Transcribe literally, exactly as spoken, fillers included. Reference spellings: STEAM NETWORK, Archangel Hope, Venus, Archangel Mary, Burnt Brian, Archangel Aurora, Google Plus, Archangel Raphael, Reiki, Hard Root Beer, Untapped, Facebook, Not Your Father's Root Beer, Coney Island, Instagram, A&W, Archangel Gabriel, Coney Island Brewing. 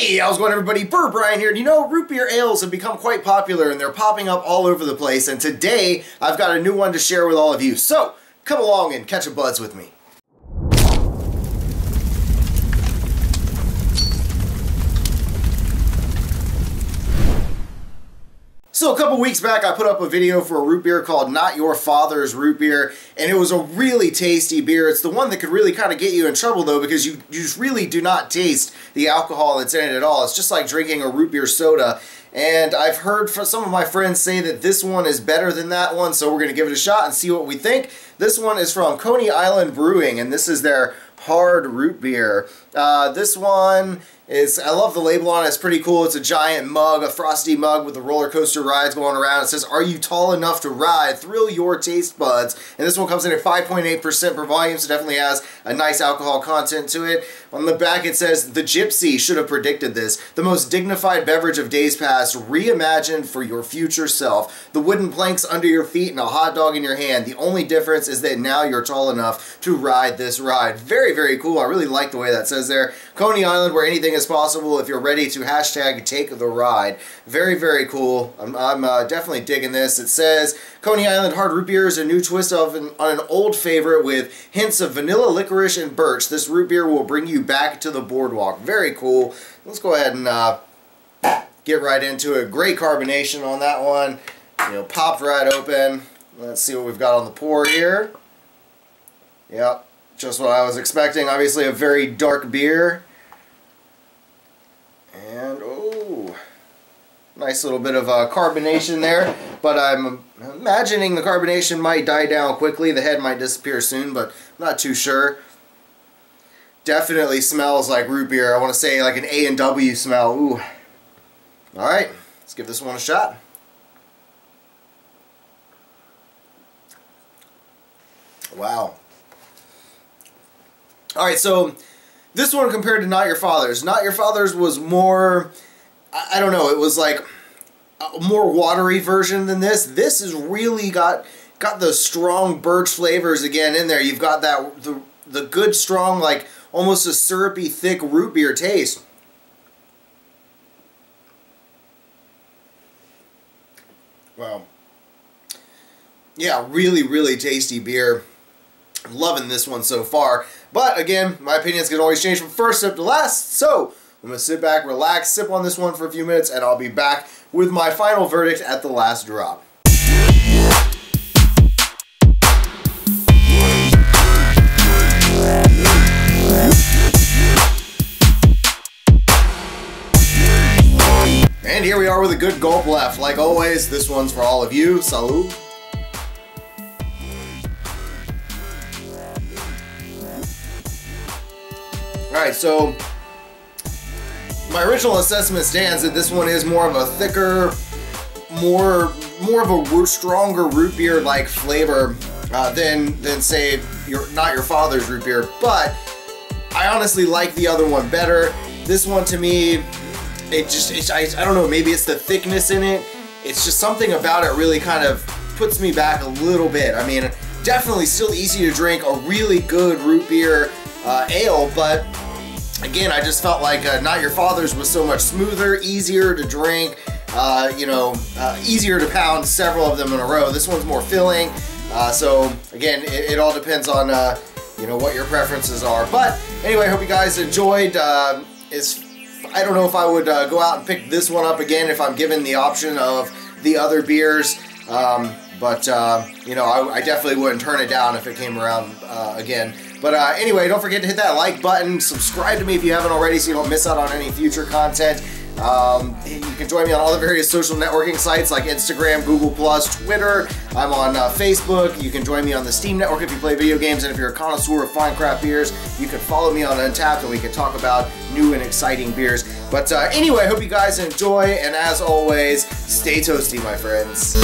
Hey, how's it going, everybody? Burnt Brian here. And you know, root beer ales have become quite popular and they're popping up all over the place. And today, I've got a new one to share with all of you. So, come along and catch a buzz with me. So a couple weeks back, I put up a video for a root beer called Not Your Father's Root Beer, and it was a really tasty beer. It's the one that could really kind of get you in trouble, though, because you, you just really do not taste the alcohol that's in it at all. It's just like drinking a root beer soda. And I've heard from some of my friends say that this one is better than that one, so we're going to give it a shot and see what we think. This one is from Coney Island Brewing, and this is their hard root beer. Uh, this one is, I love the label on it, it's pretty cool. It's a giant mug, a frosty mug with the roller coaster rides going around. It says, "Are you tall enough to ride? Thrill your taste buds." And this one comes in at five point eight percent per volume, so it definitely has a nice alcohol content to it. On the back it says, "The gypsy should have predicted this. The most dignified beverage of days past, reimagined for your future self. The wooden planks under your feet and a hot dog in your hand. The only difference is that now you're tall enough to ride this ride." Very, very cool. I really like the way that says there. Coney Island, where anything is possible if you're ready to hashtag take the ride. Very, very cool. I'm, I'm uh, definitely digging this. It says, "Coney Island Hard Root Beer is a new twist of an, on an old favorite with hints of vanilla, licorice, and birch. This root beer will bring you back to the boardwalk." Very cool. Let's go ahead and uh, get right into it. Great carbonation on that one. You know, popped right open. Let's see what we've got on the pour here. Yep. Just what I was expecting. Obviously a very dark beer. And, oh, nice little bit of uh, carbonation there. But I'm imagining the carbonation might die down quickly. The head might disappear soon, but I'm not too sure. Definitely smells like root beer. I want to say like an A and W smell. Ooh. Alright, let's give this one a shot. Wow. Alright, so this one compared to Not Your Father's. Not Your Father's was more, I don't know, it was like a more watery version than this. This has really got got the strong birch flavors again in there. You've got that the, the good, strong, like almost a syrupy, thick root beer taste. Wow. Yeah, really, really tasty beer. Loving this one so far. But again, my opinions can always change from first sip to last, so I'm going to sit back, relax, sip on this one for a few minutes, and I'll be back with my final verdict at the last drop. And here we are with a good gulp left. Like always, this one's for all of you. Salud. Alright, so my original assessment stands that this one is more of a thicker, more more of a root, stronger root beer like flavor uh, than than say your Not Your Father's root beer. But I honestly like the other one better. This one to me, it just it, I I don't know. Maybe it's the thickness in it. It's just something about it really kind of puts me back a little bit. I mean, definitely still easy to drink. A really good root beer uh, ale, but again, I just felt like uh, Not Your Father's was so much smoother, easier to drink, uh, you know, uh, easier to pound several of them in a row. This one's more filling, uh, so again, it, it all depends on, uh, you know, what your preferences are. But anyway, I hope you guys enjoyed. Uh, it's, I don't know if I would uh, go out and pick this one up again if I'm given the option of the other beers, um, but, uh, you know, I, I definitely wouldn't turn it down if it came around uh, again. But uh, anyway, don't forget to hit that like button, subscribe to me if you haven't already so you don't miss out on any future content. Um, you can join me on all the various social networking sites like Instagram, Google plus, Twitter. I'm on uh, Facebook. You can join me on the Steam Network if you play video games, and if you're a connoisseur of fine craft beers, you can follow me on Untapped and we can talk about new and exciting beers. But uh, anyway, I hope you guys enjoy, and as always, stay toasty, my friends.